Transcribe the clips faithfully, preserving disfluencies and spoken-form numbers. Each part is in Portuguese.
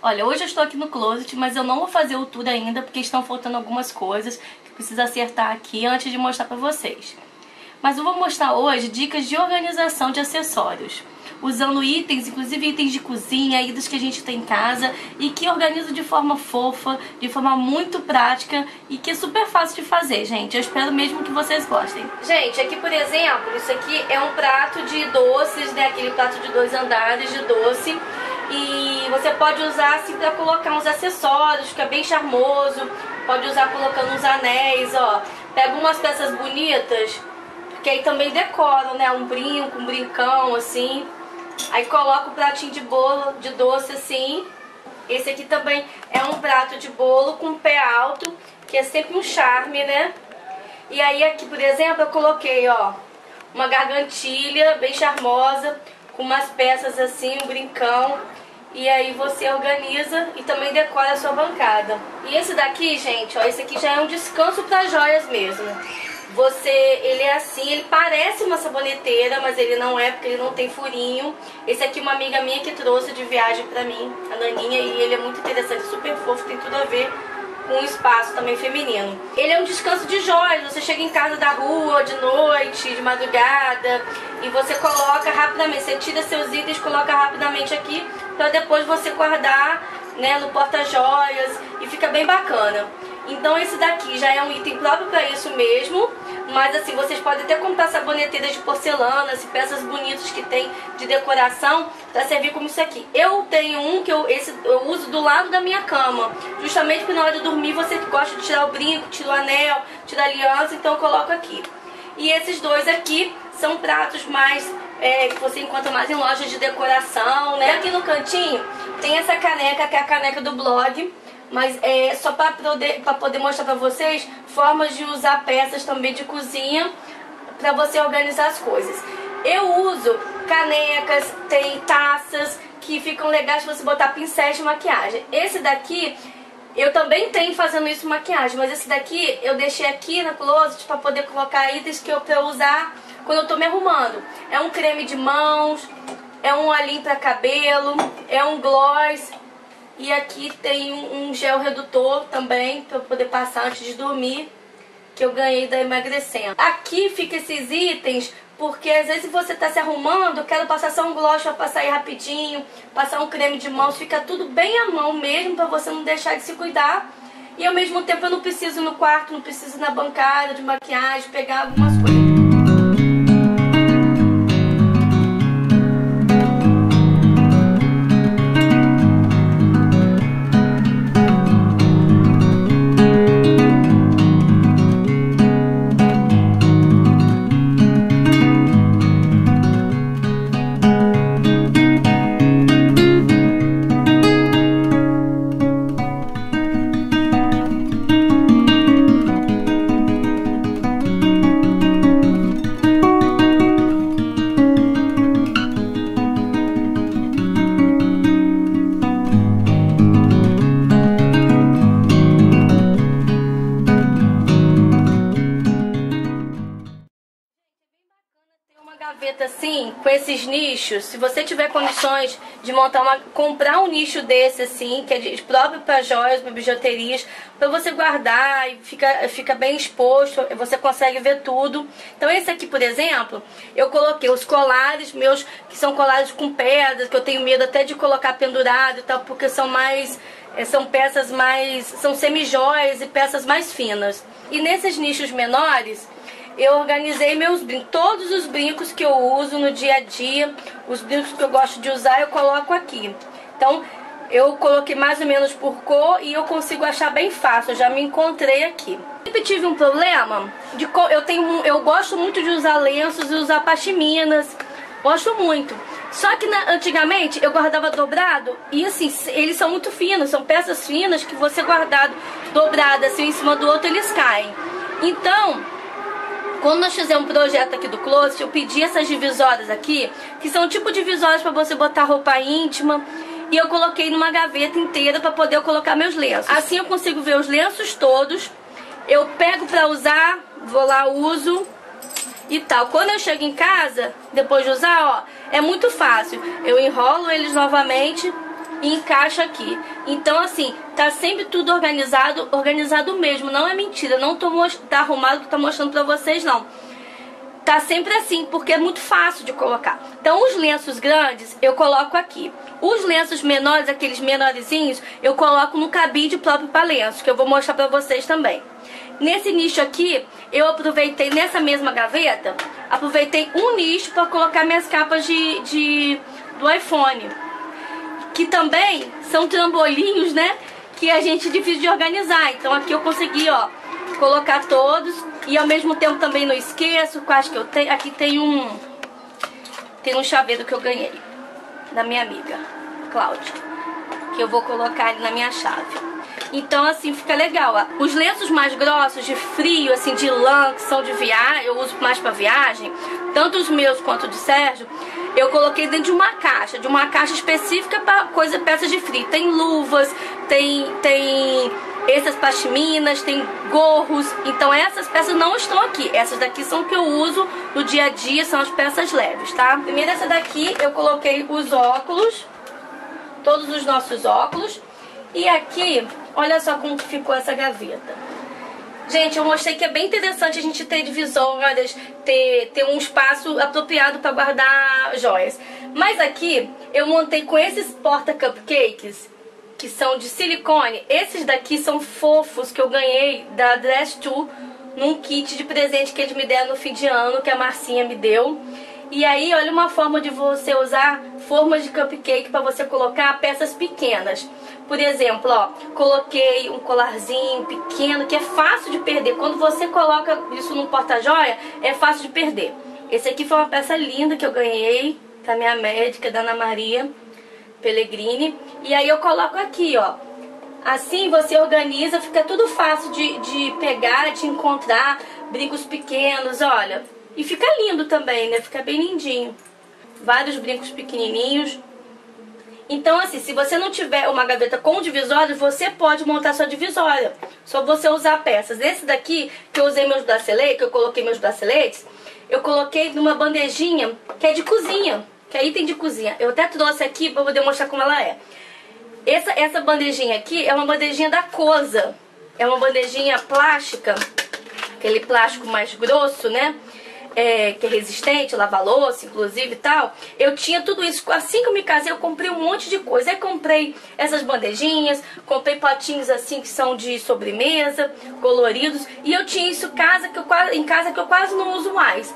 Olha, hoje eu estou aqui no closet, mas eu não vou fazer o tour ainda, porque estão faltando algumas coisas que preciso acertar aqui antes de mostrar pra vocês. Mas eu vou mostrar hoje dicas de organização de acessórios, usando itens, inclusive itens de cozinha, itens que a gente tem em casa, e que organizo de forma fofa, de forma muito prática, e que é super fácil de fazer, gente. Eu espero mesmo que vocês gostem. Gente, aqui por exemplo, isso aqui é um prato de doces, né? Aquele prato de dois andares de doce. E você pode usar assim pra colocar uns acessórios, fica bem charmoso. Pode usar colocando uns anéis, ó. Pega umas peças bonitas, que aí também decoram, né? Um brinco, um brincão, assim. Aí coloca o pratinho de bolo, de doce, assim. Esse aqui também é um prato de bolo com pé alto, que é sempre um charme, né? E aí aqui, por exemplo, eu coloquei, ó, uma gargantilha bem charmosa, com umas peças assim, um brincão. E aí você organiza e também decora a sua bancada. E esse daqui, gente, ó, esse aqui já é um descanso para joias mesmo. Você, ele é assim, ele parece uma saboneteira, mas ele não é, porque ele não tem furinho. Esse aqui uma amiga minha que trouxe de viagem pra mim, a Naninha, e ele é muito interessante, super fofo, tem tudo a ver com o espaço também feminino. Ele é um descanso de joias, você chega em casa da rua, de noite, de madrugada, e você coloca rapidamente, você tira seus itens, coloca rapidamente aqui, pra depois você guardar, né, no porta-joias, e fica bem bacana. Então esse daqui já é um item próprio para isso mesmo, mas assim, vocês podem até comprar saboneteiras de porcelana, assim, peças bonitas que tem de decoração, para servir como isso aqui. Eu tenho um que eu, esse, eu uso do lado da minha cama, justamente porque na hora de dormir você gosta de tirar o brinco, tirar o anel, tirar a aliança, então eu coloco aqui. E esses dois aqui são pratos mais, é, que você encontra mais em lojas de decoração, né? Aqui no cantinho tem essa caneca, que é a caneca do blog, mas é só para poder, para poder mostrar para vocês formas de usar peças também de cozinha para você organizar as coisas. Eu uso canecas, tem taças que ficam legais para você botar pincéis de maquiagem. Esse daqui eu também tenho fazendo isso maquiagem, mas esse daqui eu deixei aqui na closet para poder colocar itens que eu para usar quando eu tô me arrumando. É um creme de mãos, é um olhinho para cabelo, é um gloss. E aqui tem um gel redutor também, pra eu poder passar antes de dormir, que eu ganhei da Emagrecendo. Aqui fica esses itens, porque às vezes você tá se arrumando, eu quero passar só um gloss, pra passar aí rapidinho, passar um creme de mãos, fica tudo bem à mão mesmo, pra você não deixar de se cuidar. E ao mesmo tempo eu não preciso ir no quarto, não preciso ir na bancada de maquiagem, pegar algumas coisas. Assim, com esses nichos, se você tiver condições de montar uma, comprar um nicho desse assim, que é de, próprio para joias, para bijuterias, para você guardar e fica, fica bem exposto, você consegue ver tudo. Então esse aqui, por exemplo, eu coloquei os colares meus, que são colares com pedras, que eu tenho medo até de colocar pendurado e tal, porque são mais... São peças mais... São semi-joias e peças mais finas. E nesses nichos menores... Eu organizei meus brincos, todos os brincos que eu uso no dia a dia, os brincos que eu gosto de usar, eu coloco aqui. Então, eu coloquei mais ou menos por cor e eu consigo achar bem fácil, eu já me encontrei aqui. Sempre tive um problema, de eu, tenho, eu gosto muito de usar lenços e usar pashminas, gosto muito. Só que na, antigamente eu guardava dobrado e assim, eles são muito finos, são peças finas que você guardado dobrado assim em cima do outro, eles caem. Então... Quando nós fizemos um projeto aqui do closet, eu pedi essas divisórias aqui, que são tipo divisórias para você botar roupa íntima, e eu coloquei numa gaveta inteira para poder colocar meus lenços. Assim eu consigo ver os lenços todos, eu pego para usar, vou lá, uso e tal. Quando eu chego em casa, depois de usar, ó, é muito fácil. Eu enrolo eles novamente, e encaixa aqui. Então, assim, tá sempre tudo organizado, organizado mesmo, não é mentira, não tô tá arrumado que tá mostrando pra vocês, não. Tá sempre assim, porque é muito fácil de colocar. Então, os lenços grandes eu coloco aqui. Os lenços menores, aqueles menorzinhos, eu coloco no cabide próprio para lenço, que eu vou mostrar pra vocês também. Nesse nicho aqui, eu aproveitei, nessa mesma gaveta, aproveitei um nicho para colocar minhas capas de, de, do iPhone. Que também são trambolinhos, né? Que a gente é difícil de organizar. Então, aqui eu consegui, ó, colocar todos e ao mesmo tempo também não esqueço quais que eu tenho. Aqui tem um tem um chaveiro que eu ganhei da minha amiga Cláudia, que eu vou colocar ali na minha chave. Então, assim, fica legal, ó. Os lenços mais grossos de frio, assim, de lã, que são de viagem, eu uso mais pra viagem, tanto os meus quanto o de Sérgio, eu coloquei dentro de uma caixa, de uma caixa específica pra coisa, peças de frio. Tem luvas, tem, tem essas pashminas, tem gorros. Então essas peças não estão aqui. Essas daqui são que eu uso no dia a dia, são as peças leves, tá? Primeiro essa daqui eu coloquei os óculos, todos os nossos óculos. E aqui, olha só como ficou essa gaveta. Gente, eu mostrei que é bem interessante a gente ter divisórias, ter, ter um espaço apropriado para guardar joias. Mas aqui eu montei com esses porta-cupcakes, que são de silicone. Esses daqui são fofos, que eu ganhei da Dress To, num kit de presente que eles me deram no fim de ano, que a Marcinha me deu. E aí, olha uma forma de você usar formas de cupcake para você colocar peças pequenas. Por exemplo, ó, coloquei um colarzinho pequeno, que é fácil de perder. Quando você coloca isso num porta-joia, é fácil de perder. Esse aqui foi uma peça linda que eu ganhei da minha médica, Dana Maria Pellegrini. E aí eu coloco aqui, ó. Assim você organiza, fica tudo fácil de, de pegar, de encontrar brincos pequenos, olha. E fica lindo também, né? Fica bem lindinho. Vários brincos pequenininhos. Então, assim, se você não tiver uma gaveta com divisória, você pode montar sua divisória. Só você usar peças. Esse daqui, que eu usei meus braceletes, que eu coloquei meus braceletes, eu coloquei numa bandejinha que é de cozinha. Que é item de cozinha. Eu até trouxe aqui pra poder mostrar como ela é. Essa, essa bandejinha aqui é uma bandejinha da Cosa. É uma bandejinha plástica. Aquele plástico mais grosso, né? É, que é resistente, lava louça, inclusive e tal. Eu tinha tudo isso. Assim que eu me casei, eu comprei um monte de coisa. Aí comprei essas bandejinhas, comprei potinhos assim que são de sobremesa, coloridos. E eu tinha isso casa que eu, em casa que eu quase não uso mais.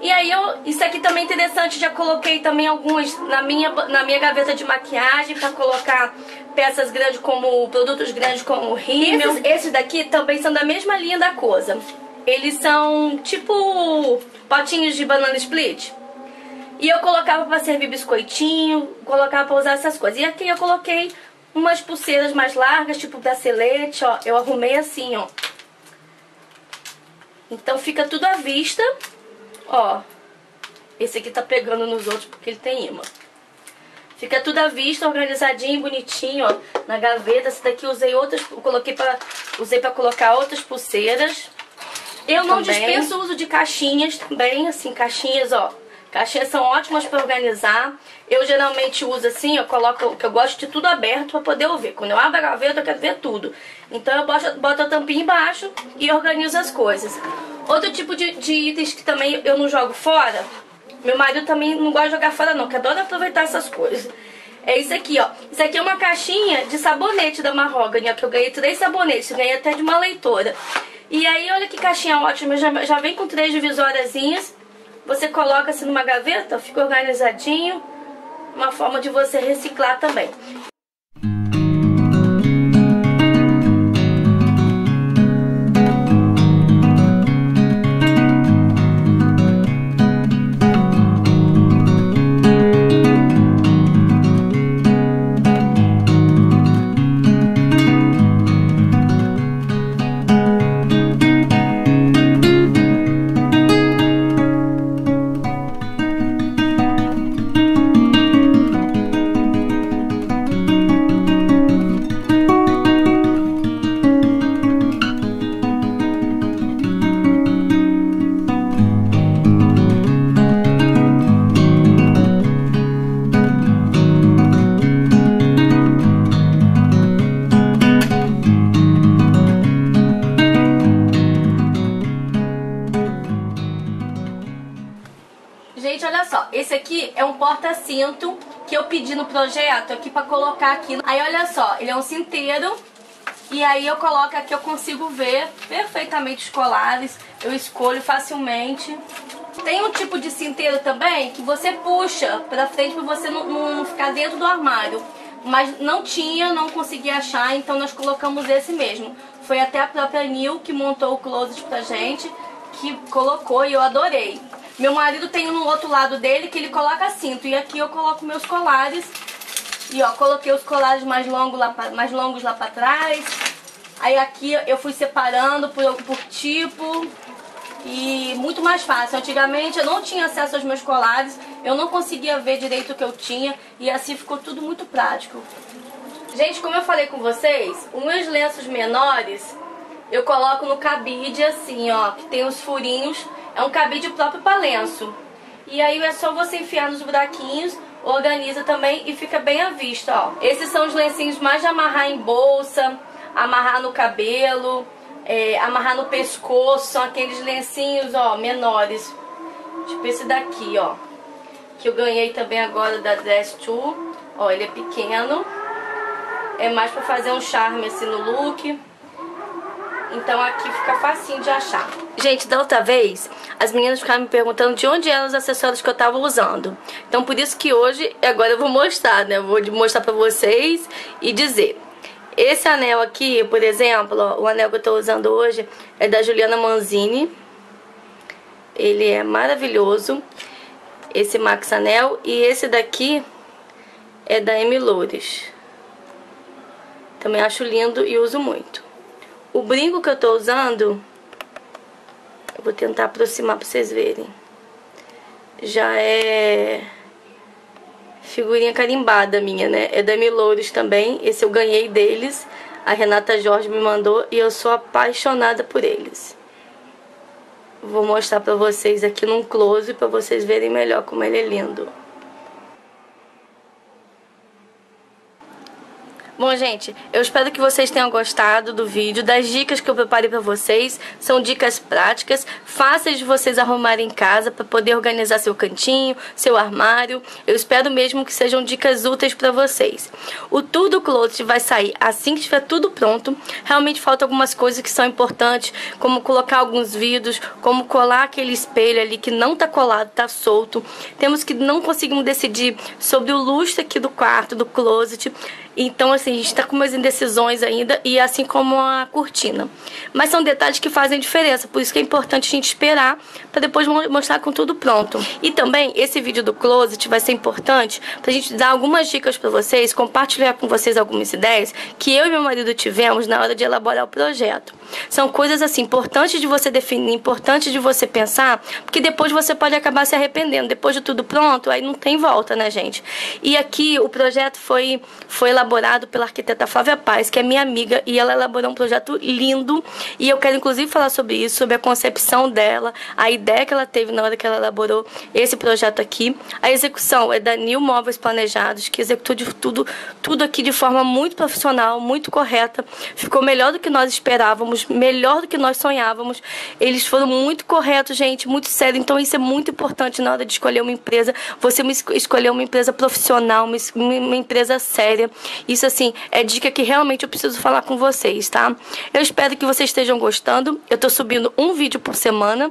E aí eu, isso aqui também é interessante, já coloquei também alguns na minha, na minha gaveta de maquiagem para colocar peças grandes como, produtos grandes como rímel. Esses, esses daqui também são da mesma linha da Cosa. Eles são tipo potinhos de banana split. E eu colocava para servir biscoitinho, colocava para usar essas coisas. E aqui eu coloquei umas pulseiras mais largas, tipo bracelete, ó. Eu arrumei assim, ó. Então fica tudo à vista. Ó, esse aqui tá pegando nos outros porque ele tem imã. Fica tudo à vista, organizadinho, bonitinho, ó, na gaveta. Esse daqui eu usei outras, eu coloquei pra, usei pra colocar outras pulseiras. Eu não dispenso o uso de caixinhas também, assim, caixinhas, ó. Caixinhas são ótimas pra organizar. Eu geralmente uso assim, eu coloco, que eu gosto de tudo aberto pra poder ouvir. Quando eu abro a gaveta, eu quero ver tudo. Então eu boto, boto a tampinha embaixo e organizo as coisas. Outro tipo de, de itens que também eu não jogo fora, meu marido também não gosta de jogar fora não, que adora aproveitar essas coisas. É isso aqui, ó. Isso aqui é uma caixinha de sabonete da Marrogan, que eu ganhei três sabonetes, ganhei até de uma leitora. E aí, olha que caixinha ótima, já, já vem com três divisóriazinhas, você coloca assim numa gaveta, fica organizadinho, uma forma de você reciclar também. só, esse aqui é um porta-cinto que eu pedi no projeto aqui pra colocar aqui. Aí olha só, ele é um cinteiro. E aí eu coloco aqui, eu consigo ver perfeitamente os colares. Eu escolho facilmente. Tem um tipo de cinteiro também que você puxa pra frente pra você não, não ficar dentro do armário. Mas não tinha, não consegui achar, então nós colocamos esse mesmo. Foi até a própria Niu que montou o closet pra gente, que colocou e eu adorei. Meu marido tem um no outro lado dele que ele coloca cinto. E aqui eu coloco meus colares. E ó, coloquei os colares mais longos lá pra, mais longos lá pra trás. Aí aqui eu fui separando por, por tipo. E muito mais fácil. Antigamente eu não tinha acesso aos meus colares, eu não conseguia ver direito o que eu tinha, e assim ficou tudo muito prático. Gente, como eu falei com vocês, os meus lenços menores eu coloco no cabide assim, ó, que tem os furinhos. É um cabide próprio para lenço. E aí é só você enfiar nos buraquinhos, organiza também e fica bem à vista, ó. Esses são os lencinhos mais de amarrar em bolsa, amarrar no cabelo. É, amarrar no pescoço, são aqueles lencinhos, ó, menores. Tipo esse daqui, ó, que eu ganhei também agora da Dress To. Ó, ele é pequeno. É mais pra fazer um charme assim no look. Então aqui fica facinho de achar. Gente, da outra vez, as meninas ficaram me perguntando de onde eram os acessórios que eu tava usando. Então por isso que hoje, agora eu vou mostrar, né? Eu vou mostrar pra vocês e dizer. Esse anel aqui, por exemplo, ó, o anel que eu tô usando hoje é da Juliana Manzini. Ele é maravilhoso, esse Max Anel. E esse daqui é da Ami Loures. Também acho lindo e uso muito. O brinco que eu tô usando, eu vou tentar aproximar pra vocês verem. Já é... figurinha carimbada minha, né? É da Miloures também. Esse eu ganhei deles. A Renata Jorge me mandou e eu sou apaixonada por eles. Vou mostrar pra vocês aqui num close pra vocês verem melhor como ele é lindo. Bom, gente, eu espero que vocês tenham gostado do vídeo, das dicas que eu preparei pra vocês. São dicas práticas, fáceis de vocês arrumarem em casa pra poder organizar seu cantinho, seu armário. Eu espero mesmo que sejam dicas úteis pra vocês. O Tudo Closet vai sair assim que estiver tudo pronto. Realmente faltam algumas coisas que são importantes, como colocar alguns vidros, como colar aquele espelho ali que não tá colado, tá solto. Temos que não conseguimos decidir sobre o lustre aqui do quarto, do closet. Então, assim, a gente tá com umas indecisões ainda, e assim como a cortina. Mas são detalhes que fazem diferença, por isso que é importante a gente esperar pra depois mostrar com tudo pronto. E também, esse vídeo do closet vai ser importante pra gente dar algumas dicas pra vocês, compartilhar com vocês algumas ideias que eu e meu marido tivemos na hora de elaborar o projeto. São coisas, assim, importantes de você definir, importantes de você pensar, porque depois você pode acabar se arrependendo. Depois de tudo pronto, aí não tem volta, né, gente? E aqui, o projeto foi, foi elaborado elaborado pela arquiteta Flávia Paz, que é minha amiga, e ela elaborou um projeto lindo, e eu quero inclusive falar sobre isso, sobre a concepção dela, a ideia que ela teve na hora que ela elaborou esse projeto aqui. A execução é da Niu Móveis Planejados, que executou de tudo, tudo aqui de forma muito profissional, muito correta. Ficou melhor do que nós esperávamos, melhor do que nós sonhávamos. Eles foram muito corretos, gente, muito sérios. Então isso é muito importante na hora de escolher uma empresa, você escolher uma empresa profissional, uma, uma empresa séria. Isso, assim, é dica que realmente eu preciso falar com vocês, tá? Eu espero que vocês estejam gostando. Eu tô subindo um vídeo por semana.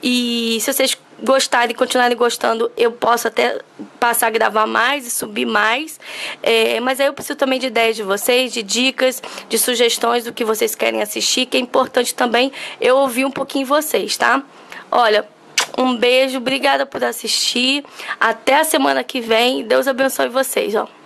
E se vocês gostarem, continuarem gostando, eu posso até passar a gravar mais e subir mais. É, mas aí eu preciso também de ideias de vocês, de dicas, de sugestões do que vocês querem assistir, que é importante também eu ouvir um pouquinho vocês, tá? Olha... um beijo, obrigada por assistir. Até a semana que vem. Deus abençoe vocês, ó.